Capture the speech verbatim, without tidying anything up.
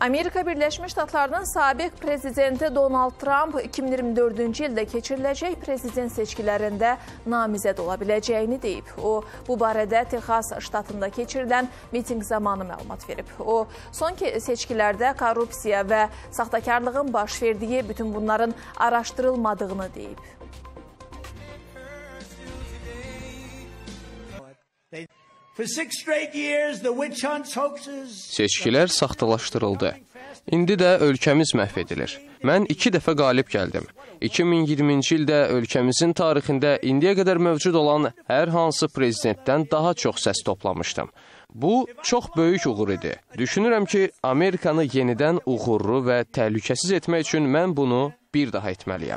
Amerika Birleşmiş Ştatlarının sabiq prezidenti Donald Trump iki min iyirmi dördüncü ildə keçiriləcək prezident seçkilərində namizəd ola biləcəyini deyib. O, bu barədə Texas ştatında keçirilən mitinq zamanı məlumat verib. O, son seçkilərdə korrupsiya və saxtakarlığın baş verdiyi bütün bunların araşdırılmadığını deyib. Seçkilər saxtalaşdırıldı. İndi də ölkəmiz məhv edilir. Mən iki dəfə qalib gəldim. iki min iyirminci ildə ölkəmizin tarixində indiyə qədər mövcud olan hər hansı prezidentdən daha çox səs toplamışdım. Bu, çox böyük uğur idi. Düşünürəm ki, Amerikanı yenidən uğurlu və təhlükəsiz etmək üçün mən bunu bir daha etməliyəm.